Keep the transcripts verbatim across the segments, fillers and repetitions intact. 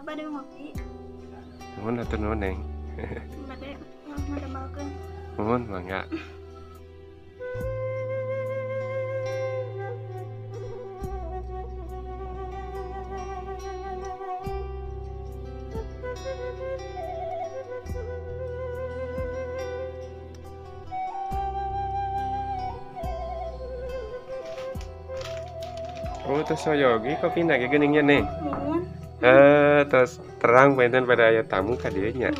Apa deh ngopi? Mohon atur nuhun, Neng. Bade ngadamaleun. Mohon mangga. Oh, terus soyogi kopi nak geningnya nih. Mohon. Eh, terus terang penten pada ayat tamu kadinya.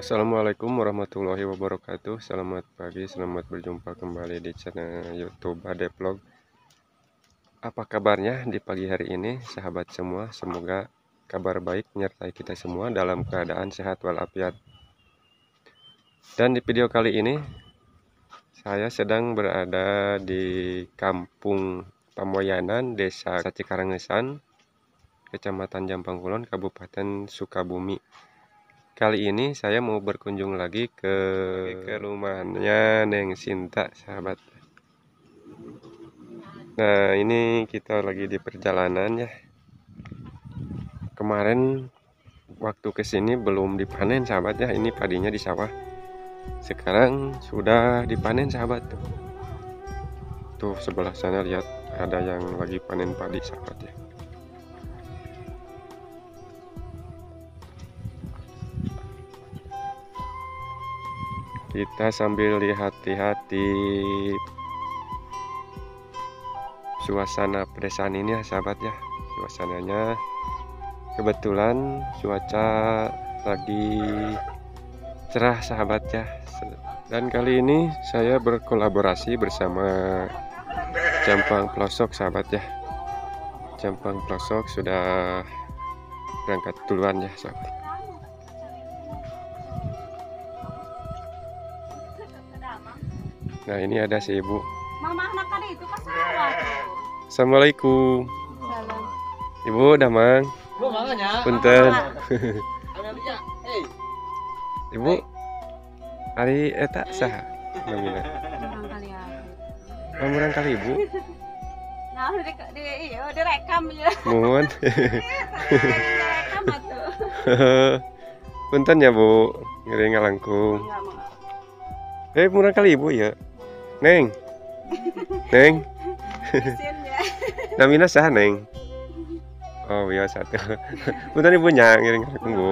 Assalamualaikum warahmatullahi wabarakatuh. Selamat pagi, selamat berjumpa kembali di channel YouTube Ade Vlog. Apa kabarnya di pagi hari ini, sahabat semua? Semoga kabar baik menyertai kita semua dalam keadaan sehat walafiat. Dan di video kali ini saya sedang berada di kampung Pamoyanan, desa Sacekarangesan, kecamatan Jampangkulon, Kabupaten Sukabumi. Kali ini saya mau berkunjung lagi ke, ke rumahnya Neng Shinta, sahabat. Nah, ini kita lagi di perjalanan ya. Kemarin waktu kesini belum dipanen, sahabat ya. Ini padinya di sawah. Sekarang sudah dipanen, sahabat. Tuh, tuh sebelah sana lihat ada yang lagi panen padi, sahabat ya. Kita sambil lihat-lihat di suasana pedesaan ini ya, sahabat ya. Suasananya kebetulan cuaca lagi cerah, sahabat ya. Dan kali ini saya berkolaborasi bersama Jampang Plosok, sahabat ya. Jampang Plosok sudah berangkat duluan ya, sahabat. Nah, ini ada si ibu. Mama anak tadi itu pas sawah. Assalamualaikum. Salam. Ibu udah mang. Bu manganya. Punten. Ibu. Ari eta saha? Namina. Pamurang kali ibu. Nah, di di ieu direkam ya. Mun. Direkam atuh. Punten ya, Bu. Ngeri ngalangkung. Eh, murang kali ibu ya. Neng, Neng, namina sah Neng. Oh iya satu. Bentar ibu nyang, ngiring aku bu.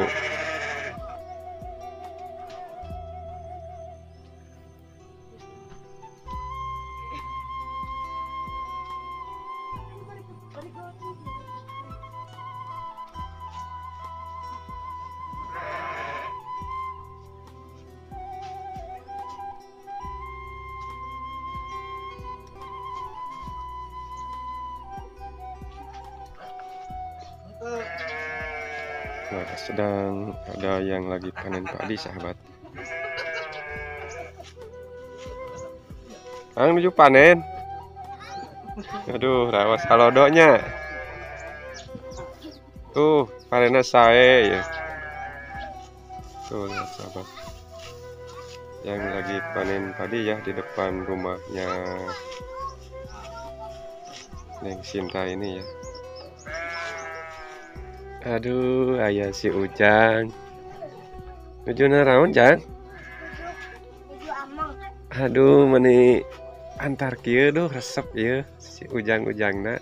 Nah, sedang ada yang lagi panen padi, sahabat. Ang menuju panen. Aduh, rawas halodonya. Tuh, panennya sae ya. Tuh, sahabat. Yang lagi panen padi ya di depan rumahnya Neng Shinta ini ya. Aduh, ayah si Ujang. Nuju naraon, Jang? Nuju amang. Aduh, meni antar kieu duh resep ieu si Ujang-ujangna.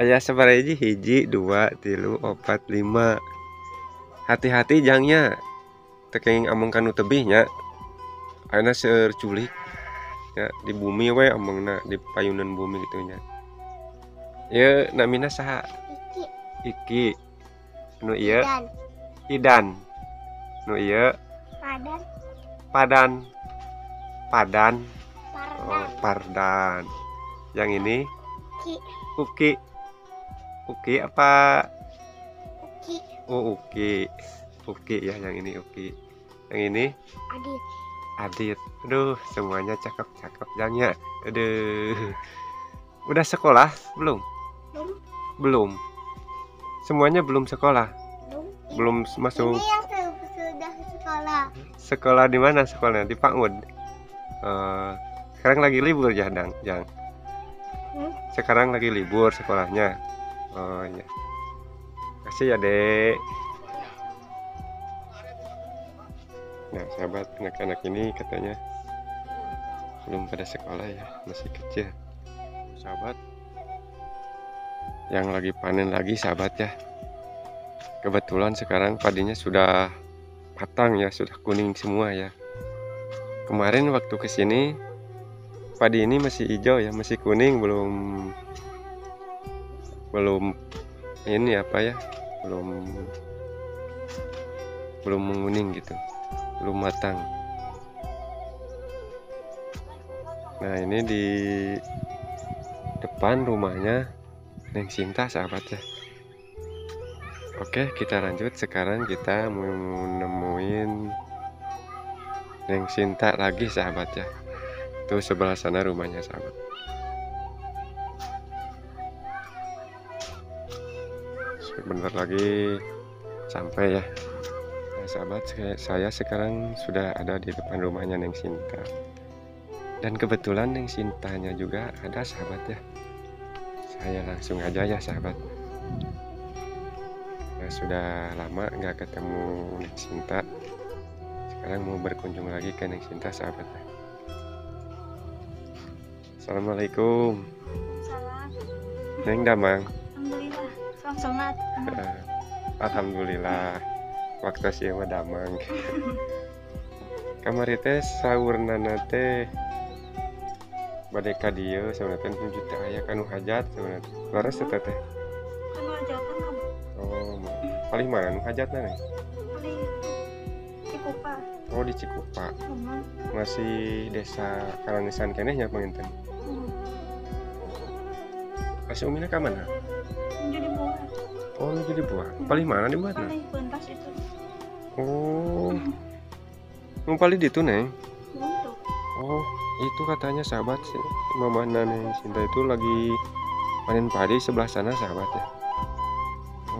Ayah sabaraha hiji, dua, tilu, opat, lima. Hati-hati Jangnya. Tekeng amang kanu tebihnya. Ayeuna seueur culik. Ya, di bumi we amangna, di payunan bumi gitu nya. Ieu namina saha? Iki nu iya idan nu iya padan padan padan pardan, oh, pardan. Yang ini uki uki, uki apa uki. Oh uki uki ya, yang ini uki, yang ini adit adit. Aduh, semuanya cakep cakep Jangnya. Aduh. Udah sekolah belum? Belum. Belum. Semuanya belum sekolah. Belum, belum masuk. Ini yang sudah sekolah. Sekolah di mana sekolahnya? Di Pangud. Uh, sekarang lagi libur ya, Dang. Jang. Hmm? Sekarang lagi libur sekolahnya. Oh ya. Kasih ya, Dek. Nah, sahabat, anak-anak ini katanya belum pada sekolah ya, masih kecil. Sahabat, yang lagi panen lagi sahabat ya. Kebetulan sekarang padinya sudah matang ya, sudah kuning semua ya. Kemarin waktu kesini padi ini masih hijau ya, masih kuning, belum belum ini apa ya, belum belum menguning gitu, belum matang. Nah ini di depan rumahnya Neng Shinta sahabat ya. Oke kita lanjut, sekarang kita menemuin Neng Shinta lagi sahabat ya. Tuh sebelah sana rumahnya sahabat. Sebentar lagi sampai ya. Sahabat, saya sekarang sudah ada di depan rumahnya Neng Shinta. Dan kebetulan Neng Shintanya juga ada sahabat ya. Saya langsung aja ya sahabat. Nah, sudah lama nggak ketemu Neng Shinta. Sekarang mau berkunjung lagi ke Neng Shinta sahabat ya. Assalamualaikum. Assalamualaikum. Neng Damang. Alhamdulillah. Salam semangat. Alhamdulillah. Waktu siapa damang kamari teh sahur nana teh badeka dia sebenarnya juta ayah kanu hajat sebenarnya laras teteh teh kanu hajatan kamu. Oh paling mana nu hajat nana paling Cikupa. Oh di Cikupa masih desa Karanesan kene nya penginten kasih umina ka mana jadi buah. Oh jadi buah paling mana dibuat nana pentas itu. Oh, mau paling itu Neng? Oh, itu katanya sahabat sih, Mama Neng Shinta itu lagi panen padi sebelah sana sahabat ya.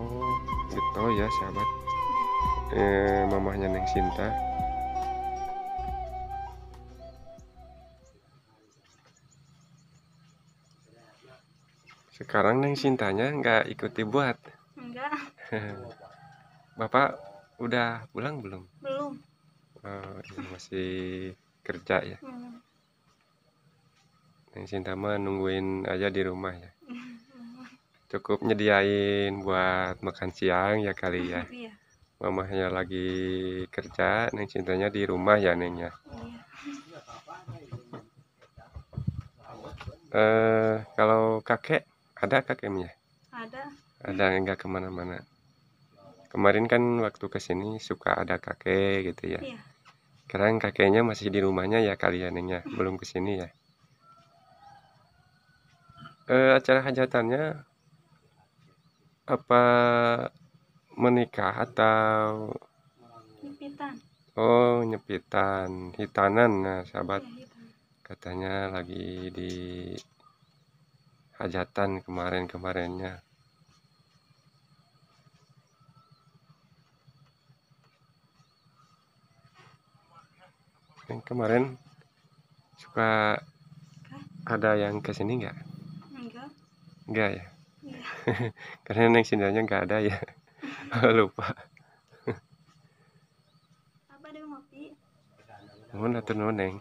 Oh, gitu ya sahabat. Eh, mamahnya Neng Shinta. Sekarang Neng Shintanya nggak ikuti buat? Enggak. Bapak udah pulang belum? Belum. Oh, ya masih kerja ya. Hmm. Neng Shinta mah nungguin aja di rumah ya. Cukup nyediain buat makan siang ya kali ya. Iya. Mamahnya lagi kerja, Neng Shintanya di rumah ya Neng ya. Iya. Eh, kalau kakek ada kakeknya? Ada. Ada enggak kemana-mana? Kemarin kan waktu kesini suka ada kakek gitu ya. Iya. Sekarang kakeknya masih di rumahnya ya kalian ya, belum kesini ya. E, acara hajatannya apa menikah atau nyepitan? Oh nyepitan, hitanan nah, sahabat. Iya, hitan. Katanya lagi di hajatan kemarin-kemarinnya. Yang kemarin suka ada yang kesini nggak? Enggak. Enggak ya? Enggak. Karena Neng Shintanya nggak ada ya. Lupa. Apa dia ngopi? Mohon atur nuhun Neng.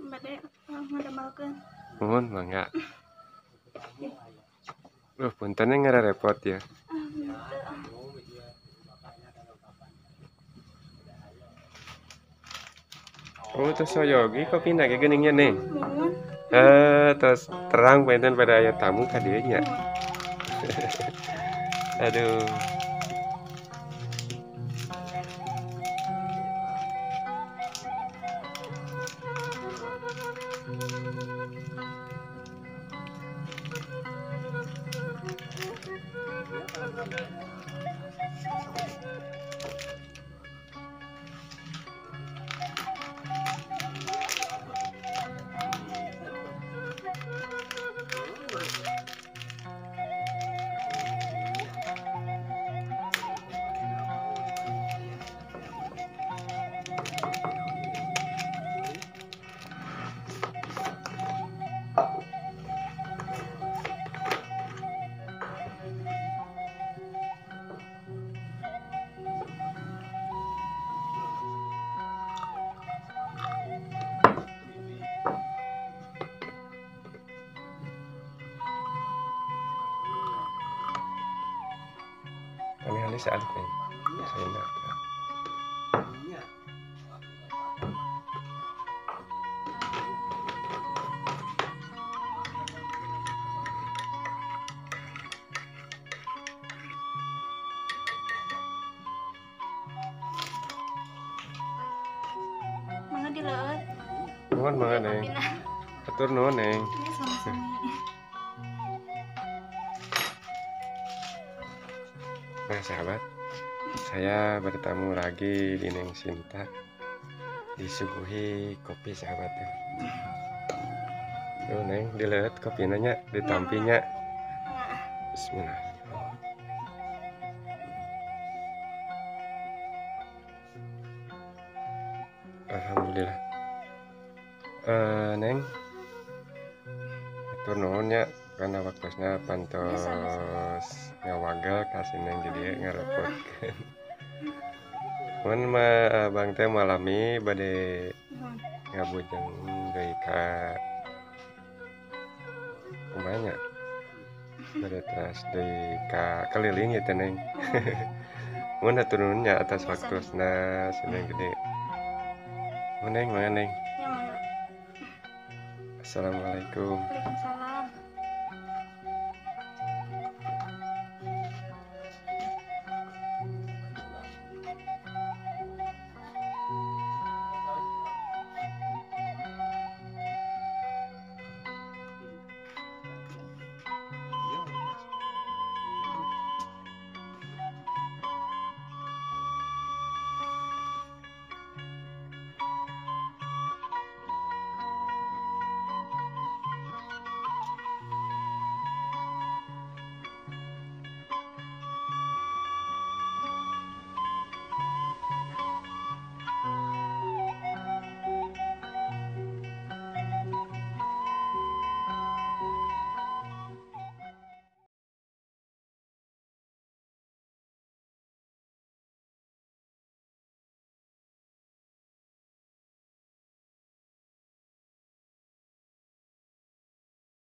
Mbak Dek, mau ada malkeun. Mohon mangga. Loh, puntennya nggak repot ya. Oh terus soyogi kok pindah ke geningnya Neng? Mm. Eh terus terang pengen pada ayat tamu kadinya. Mm. Aduh. Saya alipin, saya nak. Mangan di laut. Mangan mangan neng. Atur nuan neng. Nah sahabat, saya bertemu lagi di Neng Shinta, disuguhi kopi sahabat. Tuh Neng, dilihat kopi nanya, ditampinya. Bismillah. Alhamdulillah. Uh, neng, atur nuhunnya karena waktunya pantos ngawagal kasih neng jadi ngarepot. Mun mah abang teh malami bade ngabujeng deui ka kumanya bade teras deui ka keliling ya neng. Mun hatur nuhunnya atas waktusna seneng gede. Mun neng mana neng? Assalamualaikum. Waalaikumsalam.